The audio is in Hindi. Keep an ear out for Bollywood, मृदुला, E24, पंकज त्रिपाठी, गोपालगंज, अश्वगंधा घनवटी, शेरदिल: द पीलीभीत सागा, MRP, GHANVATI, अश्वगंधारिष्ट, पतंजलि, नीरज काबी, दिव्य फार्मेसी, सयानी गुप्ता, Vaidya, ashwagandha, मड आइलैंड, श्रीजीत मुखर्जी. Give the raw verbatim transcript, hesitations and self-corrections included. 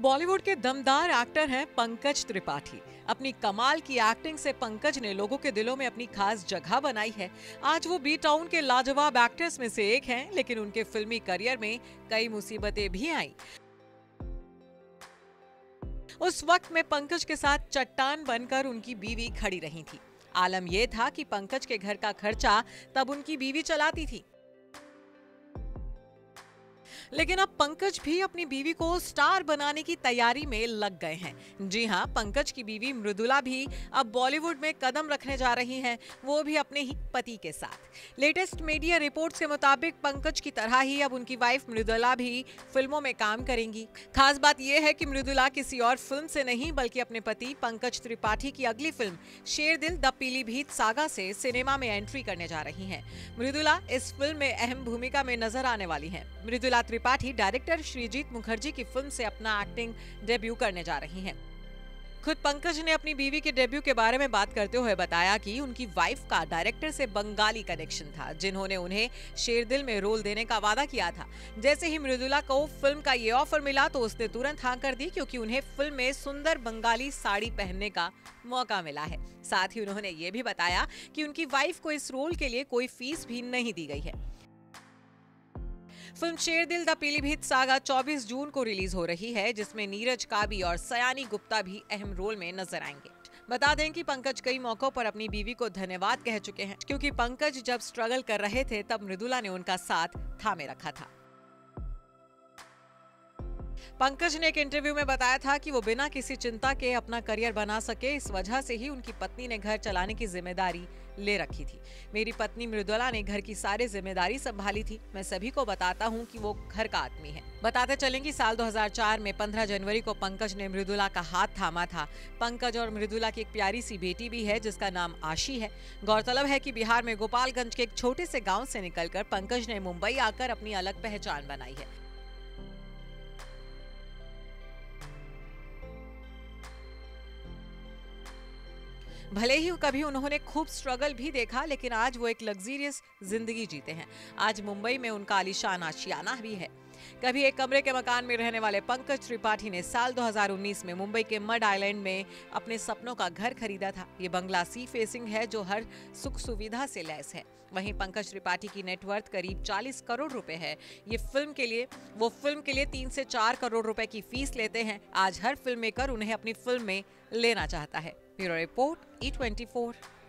बॉलीवुड के दमदार एक्टर हैं पंकज त्रिपाठी। अपनी कमाल की एक्टिंग से पंकज ने लोगों के दिलों में अपनी खास जगह बनाई है। आज वो बी टाउन के लाजवाब एक्टर्स में से एक हैं, लेकिन उनके फिल्मी करियर में कई मुसीबतें भी आईं। उस वक्त में पंकज के साथ चट्टान बनकर उनकी बीवी खड़ी रही थी। आलम यह था कि पंकज के घर का खर्चा तब उनकी बीवी चलाती थी, लेकिन अब पंकज भी अपनी बीवी को स्टार बनाने की तैयारी में लग गए हैं। जी हां, पंकज की बीवी मृदुला भी अब बॉलीवुड में कदम रखने जा रही हैं, वो भी अपने ही पति के साथ। लेटेस्ट मीडिया रिपोर्ट्स के मुताबिक पंकज की तरह ही अब उनकी वाइफ मृदुला भी फिल्मों में काम करेंगी। खास बात यह है कि मृदुला किसी और फिल्म से नहीं बल्कि अपने पति पंकज त्रिपाठी की अगली film शेरदिल: द पीलीभीत सागा से सिनेमा में एंट्री करने जा रही है। मृदुला इस फिल्म में अहम भूमिका में नजर आने वाली है। मृदुला त्रिपाठी डायरेक्टर श्रीजीत मुखर्जी की फिल्म से अपना एक्टिंग डेब्यू करने जा रही हैं। खुद पंकज ने अपनी बीवी के डेब्यू के बारे में बात करते हुए बताया कि उनकी वाइफ का डायरेक्टर से बंगाली कनेक्शन था, जिन्होंने उन्हें शेरदिल में रोल देने का वादा किया था। जैसे ही मृदुला को फिल्म का ये ऑफर मिला तो उसने तुरंत हाँ कर दी, क्योंकि उन्हें फिल्म में सुंदर बंगाली साड़ी पहनने का मौका मिला है। साथ ही उन्होंने ये भी बताया कि उनकी वाइफ को इस रोल के लिए कोई फीस भी नहीं दी गई है। Film शेरदिल द पीलीभीत सागा चौबीस जून को रिलीज हो रही है, जिसमें नीरज काबी और सयानी गुप्ता भी अहम रोल में नजर आएंगे। बता दें कि पंकज कई मौकों पर अपनी बीवी को धन्यवाद कह चुके हैं, क्योंकि पंकज जब स्ट्रगल कर रहे थे तब मृदुला ने उनका साथ थामे रखा था। पंकज ने एक इंटरव्यू में बताया था कि वो बिना किसी चिंता के अपना करियर बना सके, इस वजह से ही उनकी पत्नी ने घर चलाने की जिम्मेदारी ले रखी थी। मेरी पत्नी मृदुला ने घर की सारी जिम्मेदारी संभाली थी। मैं सभी को बताता हूं कि वो घर का आदमी है। बताते चलें कि साल दो हज़ार चार में पंद्रह जनवरी को पंकज ने मृदुला का हाथ थामा था। पंकज और मृदुला की एक प्यारी सी बेटी भी है, जिसका नाम आशी है। गौरतलब है कि बिहार में गोपालगंज के एक छोटे से गाँव से निकलकर पंकज ने मुंबई आकर अपनी अलग पहचान बनाई है। भले ही कभी उन्होंने खूब स्ट्रगल भी देखा, लेकिन आज वो एक लग्जरियस जिंदगी जीते हैं। आज मुंबई में उनका आलीशान आशियाना भी है। कभी एक कमरे के मकान में रहने वाले पंकज त्रिपाठी ने साल दो हज़ार उन्नीस में मुंबई के मड आइलैंड में अपने सपनों का घर खरीदा था। ये बंगला सी फेसिंग है, जो हर सुख सुविधा से लैस है। वहीं पंकज त्रिपाठी की नेटवर्थ करीब चालीस करोड़ रुपए है। ये फिल्म के लिए वो फिल्म के लिए तीन से चार करोड़ रुपए की फीस लेते हैं। आज हर फिल्म मेकर उन्हें अपनी फिल्म में लेना चाहता है। Bureau report E twenty four.